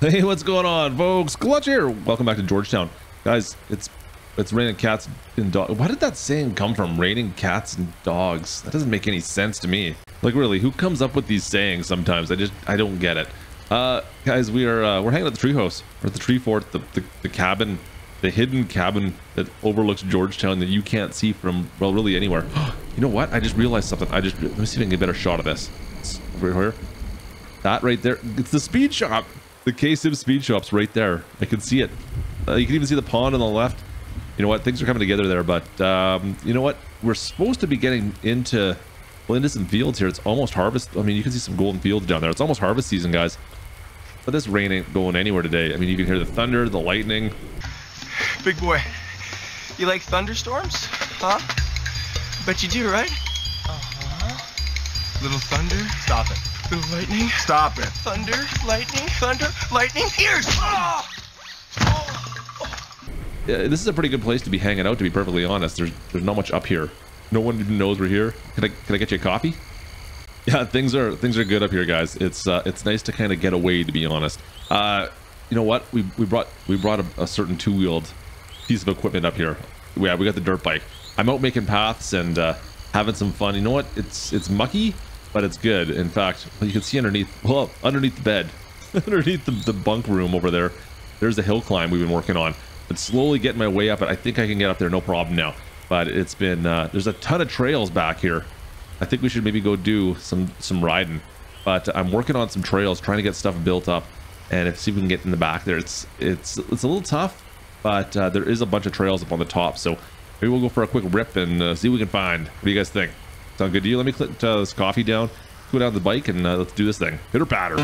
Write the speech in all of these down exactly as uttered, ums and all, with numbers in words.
Hey, what's going on, folks? Klutch here. Welcome back to Georgetown. Guys, it's it's raining cats and dogs. Why did that saying come from, raining cats and dogs? That doesn't make any sense to me. Like, really, who comes up with these sayings sometimes? I just, I don't get it. Uh, guys, we are, uh, we're hanging at the treehouse. We're at the tree fort, the, the, the cabin, the hidden cabin that overlooks Georgetown that you can't see from, well, really anywhere. You know what? I just realized something. I just, let me see if I can get a better shot of this. It's over here. That right there, it's the speed shop. The K-Sim speed shop's right there. I can see it. Uh, you can even see the pond on the left. You know what? Things are coming together there, but um, you know what? We're supposed to be getting into, well, into some fields here. It's almost harvest. I mean, you can see some golden fields down there. It's almost harvest season, guys. But this rain ain't going anywhere today. I mean, you can hear the thunder, the lightning. Big boy, you like thunderstorms? Huh? Bet you do, right? Uh-huh. Little thunder. Stop it. Little lightning. Stop it. Thunder, lightning, thunder, lightning, ears! Oh! Oh! Oh! Yeah, this is a pretty good place to be hanging out, to be perfectly honest. There's there's not much up here. No one even knows we're here. Can I can I get you a coffee? Yeah, things are things are good up here, guys. It's uh, it's nice to kind of get away, to be honest. Uh, you know what? We we brought we brought a, a certain two-wheeled piece of equipment up here. Yeah, we got the dirt bike. I'm out making paths and uh, having some fun. You know what? It's it's mucky, but it's good. In fact, you can see underneath, well, underneath the bed, underneath the, the bunk room over there, there's the hill climb we've been working on. It's slowly getting my way up, and I think I can get up there no problem now. But it's been, uh, there's a ton of trails back here. I think we should maybe go do some, some riding. But I'm working on some trails, trying to get stuff built up, and if, see if we can get in the back there. It's, it's, it's a little tough, but uh, there is a bunch of trails up on the top. So maybe we'll go for a quick rip and uh, see what we can find. What do you guys think? Sound good to you? Let me clip uh, this coffee down, go down the bike, and uh, let's do this thing. Hit or patter.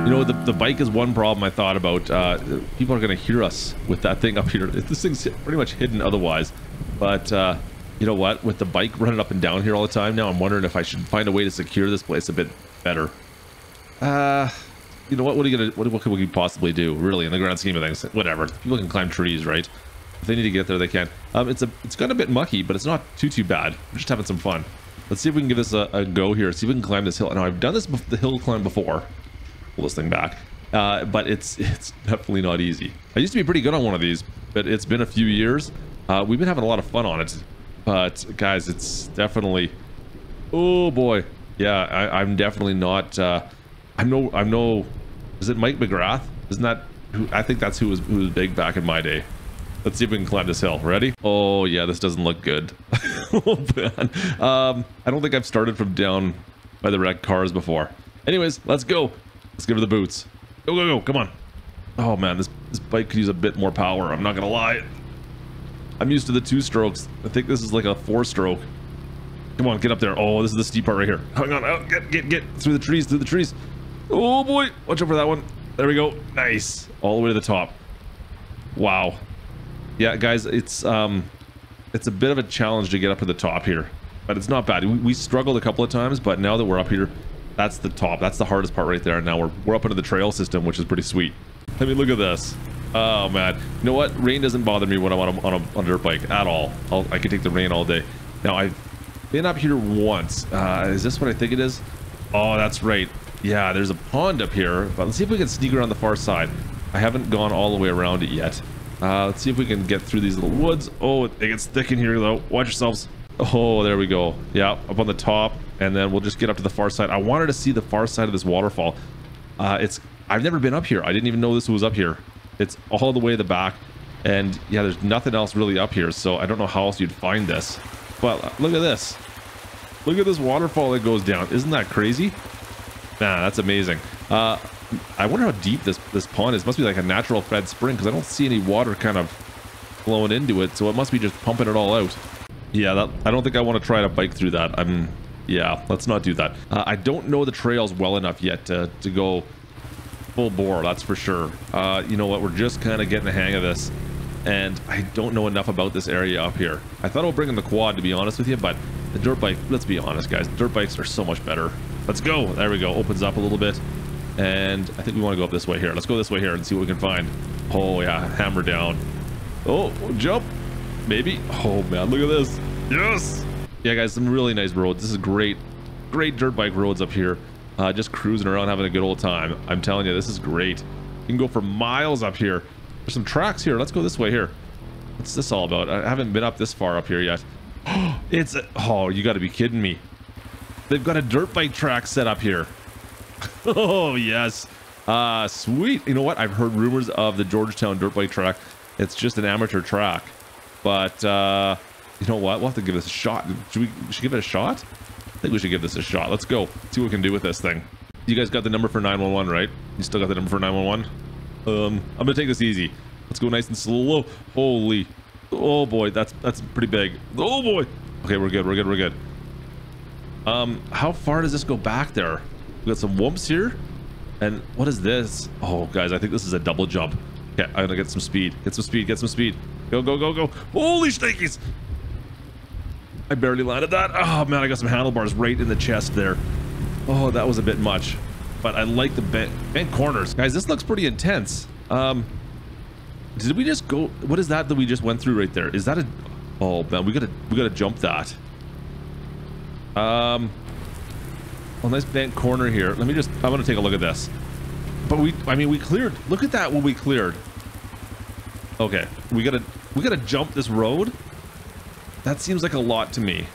You know, the, the bike is one problem I thought about. Uh, people are going to hear us with that thing up here. This thing's pretty much hidden otherwise. But uh, you know what? With the bike running up and down here all the time now, I'm wondering if I should find a way to secure this place a bit better. Uh... You know what? What are you gonna? What, what could we possibly do, really, in the grand scheme of things? Whatever. People can climb trees, right? If they need to get there, they can. Um, it's a, it's got a bit mucky, but it's not too too bad. We're just having some fun. Let's see if we can give this a, a go here. See if we can climb this hill. Now I've done this the hill climb before. Pull this thing back. Uh, but it's it's definitely not easy. I used to be pretty good on one of these, but it's been a few years. Uh, we've been having a lot of fun on it, but guys, it's definitely. Oh boy, yeah, I, I'm definitely not. Uh, I'm no. I'm no. Is it Mike McGrath? Isn't that who? I think that's who was, who was big back in my day. Let's see if we can climb this hill. Ready? Oh yeah, this doesn't look good. Oh man. Um, I don't think I've started from down by the wrecked cars before. Anyways, let's go. Let's give her the boots. Go go go! Come on. Oh man, this this bike could use a bit more power. I'm not gonna lie. I'm used to the two strokes. I think this is like a four stroke. Come on, get up there. Oh, this is the steep part right here. Hang on. Oh, get get get through the trees. Through the trees. Oh boy, watch out for that one. There we go. Nice. All the way to the top. Wow. Yeah, guys, it's um it's a bit of a challenge to get up to the top here, but it's not bad. We, we struggled a couple of times, but now that we're up here, that's the top. That's the hardest part right there. And now we're, we're up into the trail system, which is pretty sweet. I mean, look at this. Oh man. You know what? Rain doesn't bother me when I'm on a, on a, on a dirt bike at all. I'll, I can take the rain all day. Now, I've been up here once. Uh, is this what I think it is? Oh, that's right. Yeah, there's a pond up here, but let's see if we can sneak around the far side. I haven't gone all the way around it yet. Uh, let's see if we can get through these little woods. Oh, it gets thick in here, though. Watch yourselves. Oh, there we go. Yeah, up on the top, and then we'll just get up to the far side. I wanted to see the far side of this waterfall. Uh, it's I've never been up here. I didn't even know this was up here. It's all the way to the back, and yeah, there's nothing else really up here, so I don't know how else you'd find this. But look at this. Look at this waterfall that goes down. Isn't that crazy? Nah, that's amazing. Uh, I wonder how deep this, this pond is. It must be like a natural fed spring because I don't see any water kind of flowing into it. So it must be just pumping it all out. Yeah, that, I don't think I want to try to bike through that. I'm, yeah, let's not do that. Uh, I don't know the trails well enough yet to, to go full bore, that's for sure. Uh, you know what? We're just kind of getting the hang of this. And I don't know enough about this area up here. I thought I'll bring in the quad, to be honest with you, but the dirt bike, let's be honest, guys. Dirt bikes are so much better. Let's go. There we go. Opens up a little bit. And I think we want to go up this way here. Let's go this way here and see what we can find. Oh, yeah. Hammer down. Oh, jump. Maybe. Oh, man. Look at this. Yes. Yeah, guys. Some really nice roads. This is great. great dirt bike roads up here. Uh, just cruising around, having a good old time. I'm telling you, this is great. You can go for miles up here. There's some tracks here. Let's go this way here. What's this all about? I haven't been up this far up here yet. It's a, oh, you got to be kidding me. They've got a dirt bike track set up here. Oh, yes. Uh, sweet. You know what? I've heard rumors of the Georgetown dirt bike track. It's just an amateur track. But, uh, you know what? We'll have to give this a shot. Should we should give it a shot? I think we should give this a shot. Let's go. See what we can do with this thing. You guys got the number for nine one one, right? You still got the number for nine one one? Um, I'm gonna take this easy. Let's go nice and slow. Holy. Oh boy, that's that's pretty big. Oh boy. Okay, we're good, we're good, we're good. Um, how far does this go back there? We got some whoops here. And what is this? Oh guys, I think this is a double jump. Okay, I'm gonna get some speed. Get some speed, get some speed. Go, go, go, go. Holy shnikes! I barely landed that. Oh man, I got some handlebars right in the chest there. Oh, that was a bit much, but I like the bent, bent corners. Guys, this looks pretty intense. Um, did we just go, what is that that we just went through right there? Is that a, oh man, we gotta, we gotta jump that. Um, oh, nice bent corner here. Let me just, I'm gonna take a look at this. But we, I mean, we cleared, look at that when we cleared. Okay, we gotta, we gotta jump this road. That seems like a lot to me.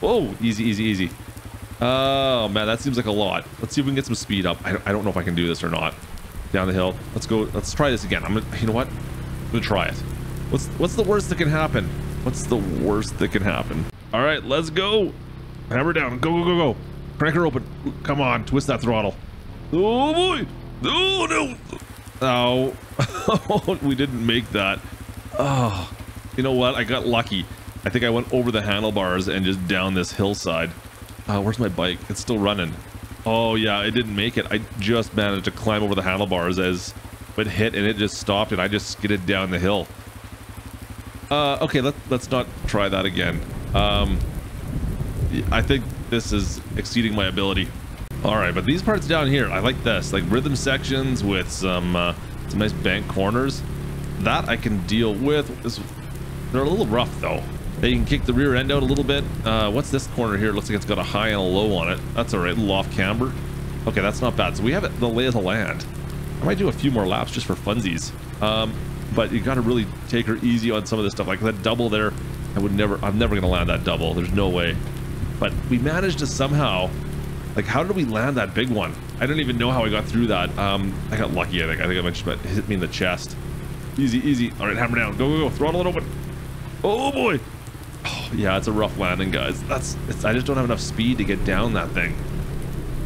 Whoa, easy, easy, easy. Oh, man, that seems like a lot. Let's see if we can get some speed up. I don't, I don't know if I can do this or not. Down the hill. Let's go. Let's try this again. I'm gonna, you know what? I'm gonna try it. What's, what's the worst that can happen? What's the worst that can happen? All right, let's go. Hammer down. Go, go, go, go. Crank her open. Come on, twist that throttle. Oh, boy. Oh, no. Oh, we didn't make that. Oh, you know what? I got lucky. I think I went over the handlebars and just down this hillside. Uh, where's my bike? It's still running. Oh yeah, it didn't make it. I just managed to climb over the handlebars as it hit and it just stopped and I just skidded down the hill. Uh, okay, let, let's not try that again. Um, I think this is exceeding my ability. All right, but these parts down here, I like this. Like rhythm sections with some, uh, some nice bank corners. That I can deal with. This, they're a little rough though. They can kick the rear end out a little bit. Uh, what's this corner here? Looks like it's got a high and a low on it. That's all right. Little off camber. Okay, that's not bad. So we have it, the lay of the land. I might do a few more laps just for funsies. Um, but you got to really take her easy on some of this stuff. Like that double there, I would never. I'm never going to land that double. There's no way. But we managed to somehow. Like, how did we land that big one? I don't even know how I got through that. Um, I got lucky. I think. I think I might just hit me in the chest. Easy, easy. All right, hammer down. Go, go, go. Throttle it open. Oh boy. Oh, yeah, it's a rough landing, guys. That's it's, I just don't have enough speed to get down that thing.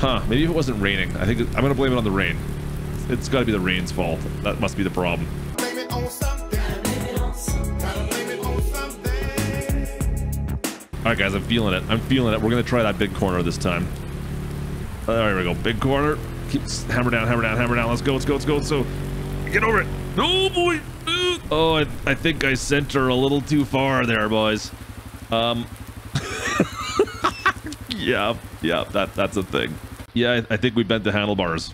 Huh, maybe if it wasn't raining. I think I'm going to blame it on the rain. It's got to be the rain's fault. That must be the problem. Blame it on something. Blame it on something. Blame it on something. All right, guys, I'm feeling it. I'm feeling it. We're going to try that big corner this time. All right, here we go. Big corner. Keep hammer down, hammer down, hammer down. Let's go, let's go, let's go. So get over it. No, boy. Oh, I, I think I sent her a little too far there, boys. Um, yeah, yeah, that that's a thing. Yeah, I, I think we bent the handlebars.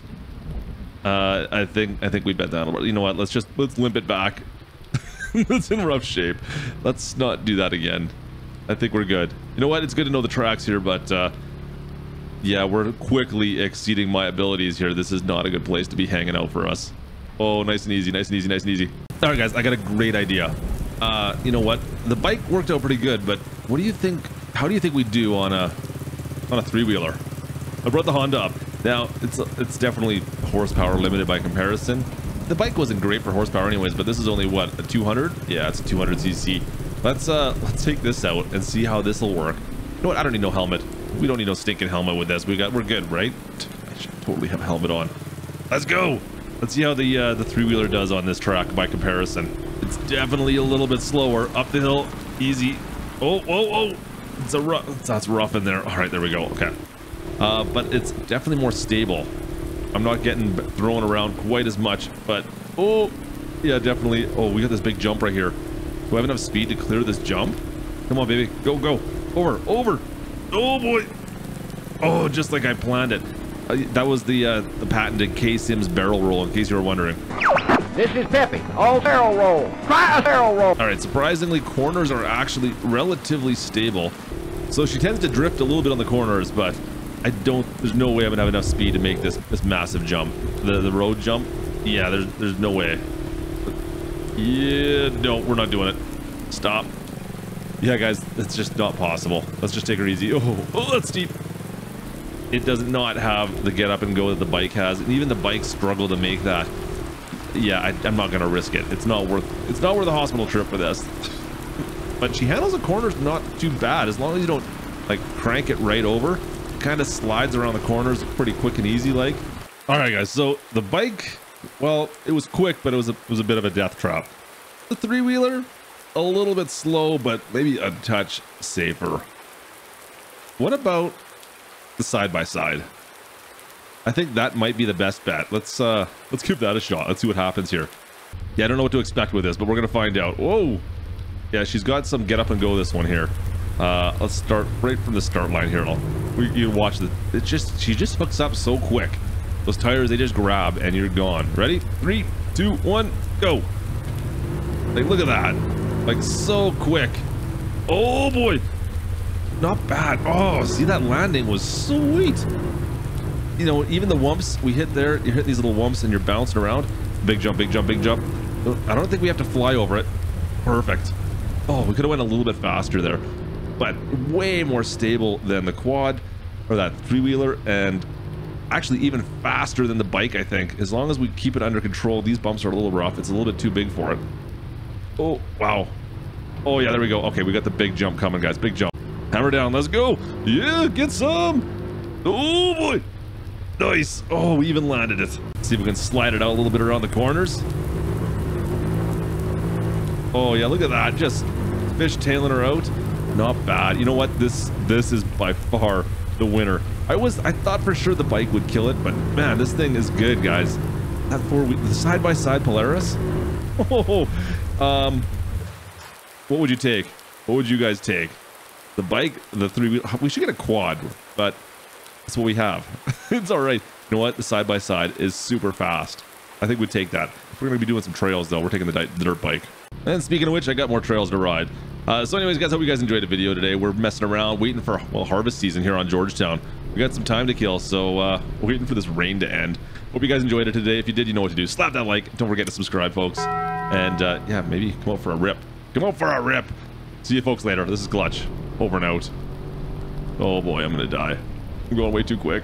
Uh, I think I think we bent the handlebars. You know what? Let's just let's limp it back. It's in rough shape. Let's not do that again. I think we're good. You know what? It's good to know the tracks here, but uh, yeah, we're quickly exceeding my abilities here. This is not a good place to be hanging out for us. Oh, nice and easy, nice and easy, nice and easy. All right, guys, I got a great idea. Uh, you know what? The bike worked out pretty good, but what do you think? How do you think we do on a on a three-wheeler? I brought the Honda up. Now it's it's definitely horsepower limited by comparison. The bike wasn't great for horsepower, anyways. But this is only what a two hundred. Yeah, it's a two hundred C C. Let's uh let's take this out and see how this will work. You know what? I don't need no helmet. We don't need no stinking helmet with this. We got we're good, right? I should totally have a helmet on. Let's go. Let's see how the uh, the three-wheeler does on this track by comparison. It's definitely a little bit slower up the hill. Easy. Oh, oh, oh! It's a rough. That's rough in there. All right, there we go. Okay, uh, but it's definitely more stable. I'm not getting thrown around quite as much. But oh, yeah, definitely. Oh, we got this big jump right here. Do I have enough speed to clear this jump? Come on, baby, go, go, over, over. Oh boy! Oh, just like I planned it. Uh, that was the uh, the patented K-Sims barrel roll, in case you were wondering. This is Peppy. All barrel roll. Try a barrel roll. All right, surprisingly, corners are actually relatively stable. So she tends to drift a little bit on the corners, but I don't, there's no way I'm gonna have enough speed to make this this massive jump. The the road jump, yeah, there's there's no way. Yeah, no, we're not doing it. Stop. Yeah, guys, that's just not possible. Let's just take her easy. Oh, oh, that's steep. It does not have the get up and go that the bike has, and even the bike struggled to make that. Yeah, I, I'm not gonna risk it. It's not worth. It's not worth a hospital trip for this. But she handles the corners not too bad, as long as you don't like crank it right over. Kind of slides around the corners pretty quick and easy like. All right, guys, so the bike, well, it was quick, but it was a, it was a bit of a death trap. The three-wheeler, a little bit slow, but maybe a touch safer. What about the side-by-side? I think that might be the best bet. Let's uh let's give that a shot. Let's see what happens here. Yeah, I don't know what to expect with this, but we're gonna find out. Whoa, yeah, she's got some get up and go this one here. Uh, let's start right from the start line here. I'll, we, you watch the. It's just she just hooks up so quick. Those tires, they just grab and you're gone. Ready? Three, two, one, go! Like look at that! Like so quick. Oh boy! Not bad. Oh, see that landing was sweet. You know, even the wumps we hit there. You hit these little wumps and you're bouncing around. Big jump, big jump, big jump. I don't think we have to fly over it. Perfect. Oh, we could have went a little bit faster there. But way more stable than the quad or that three-wheeler, and actually even faster than the bike, I think. As long as we keep it under control, these bumps are a little rough. It's a little bit too big for it. Oh, wow. Oh, yeah, there we go. Okay, we got the big jump coming, guys. Big jump. Hammer down. Let's go. Yeah, get some. Oh, boy. Nice. Oh, we even landed it. Let's see if we can slide it out a little bit around the corners. Oh, yeah, look at that. Just fishtailing her out. Not bad. You know what, this this is by far the winner. I was I thought for sure the bike would kill it, but man, this thing is good, guys. That four wheel, the side-by-side Polaris. Oh, um what would you take? What would you guys take? The bike, the three-wheel? We should get a quad, but that's what we have. It's all right. You know what, the side-by-side is super fast. I think we'd take that. If we're gonna be doing some trails though, we're taking the dirt bike. And speaking of which, I got more trails to ride. Uh, so anyways, guys, hope you guys enjoyed the video today. We're messing around, waiting for, well, harvest season here on Georgetown. We got some time to kill, so uh, waiting for this rain to end. Hope you guys enjoyed it today. If you did, you know what to do. Slap that like. Don't forget to subscribe, folks. And uh, yeah, maybe come out for a rip. Come out for a rip. See you folks later. This is Klutch. Over and out. Oh boy, I'm going to die. I'm going way too quick.